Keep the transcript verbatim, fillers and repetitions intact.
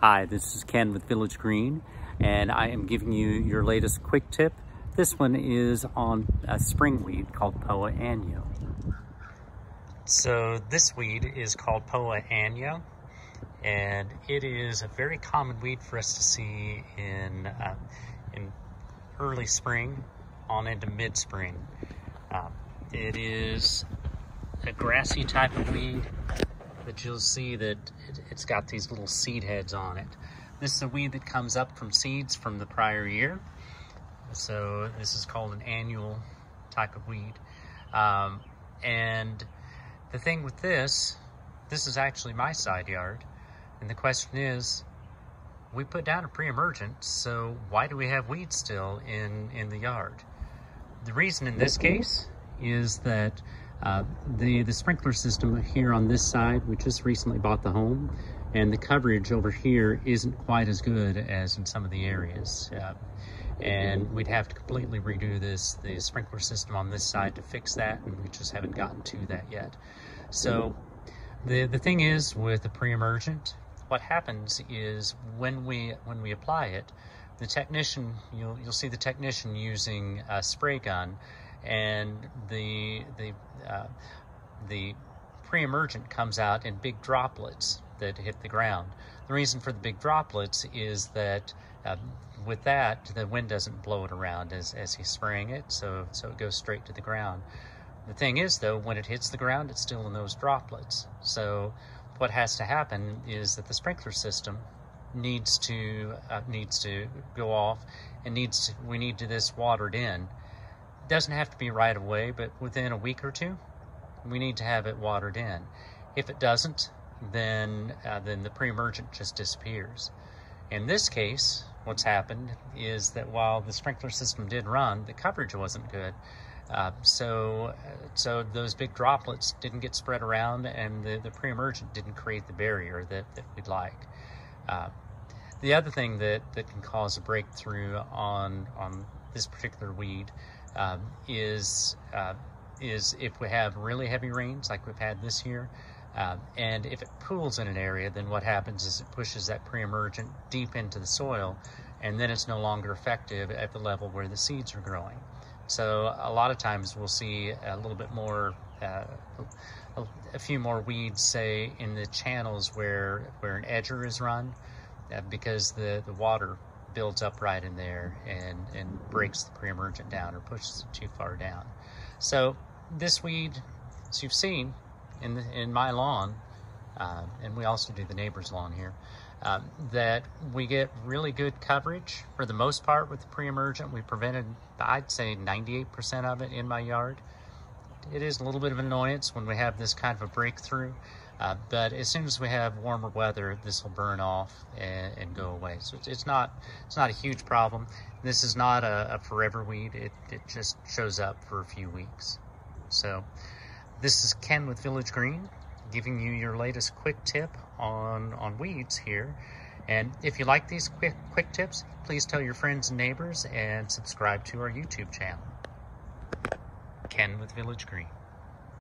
Hi, this is Ken with Village Green, and I am giving you your latest quick tip. This one is on a spring weed called Poa annua. So this weed is called Poa annua, and it is a very common weed for us to see in uh, in early spring on into mid-spring. Uh, it is a grassy type of weed, but you'll see that it's got these little seed heads on it. This is a weed that comes up from seeds from the prior year. So this is called an annual type of weed. Um, and the thing with this, this is actually my side yard. And the question is, we put down a pre-emergent, so why do we have weeds still in, in the yard? The reason in this case is that Uh, the, the sprinkler system here on this side, we just recently bought the home, and the coverage over here isn't quite as good as in some of the areas. Uh, and we'd have to completely redo this, the sprinkler system on this side to fix that, and we just haven't gotten to that yet. So the, the thing is with the pre-emergent, what happens is when we, when we apply it, the technician, you'll, you'll see the technician using a spray gun, and the the uh, the pre-emergent comes out in big droplets that hit the ground. The reason for the big droplets is that uh, with that, the wind doesn't blow it around as, as he's spraying it, so, so it goes straight to the ground. The thing is, though, when it hits the ground, it's still in those droplets. So what has to happen is that the sprinkler system needs to, uh, needs to go off, and needs to, we need to this watered in. Doesn't have to be right away, but within a week or two, we need to have it watered in. If it doesn't, then uh, then the pre-emergent just disappears. In this case, what's happened is that while the sprinkler system did run, the coverage wasn't good. Uh, so so those big droplets didn't get spread around, and the, the pre-emergent didn't create the barrier that, that we'd like. Uh, the other thing that, that can cause a breakthrough on, on this particular weed Um, is uh, is if we have really heavy rains like we've had this year, uh, and if it pools in an area, then what happens is it pushes that pre-emergent deep into the soil, and then it's no longer effective at the level where the seeds are growing. So a lot of times we'll see a little bit more, uh, a, a few more weeds, say, in the channels where, where an edger is run, uh, because the, the water builds up right in there and, and breaks the pre-emergent down or pushes it too far down. So this weed, as you've seen in, the, in my lawn, uh, and we also do the neighbor's lawn here, uh, that we get really good coverage for the most part with the pre-emergent. We prevented, I'd say, ninety-eight percent of it in my yard. It is a little bit of an annoyance when we have this kind of a breakthrough, uh, but as soon as we have warmer weather, this will burn off and, and go away. So it's, it's not it's not a huge problem. This is not a, a forever weed. It, it just shows up for a few weeks. So this is Ken with Village Green, giving you your latest quick tip on, on weeds here. And if you like these quick, quick tips, please tell your friends and neighbors and subscribe to our YouTube channel. Ken with Village Green.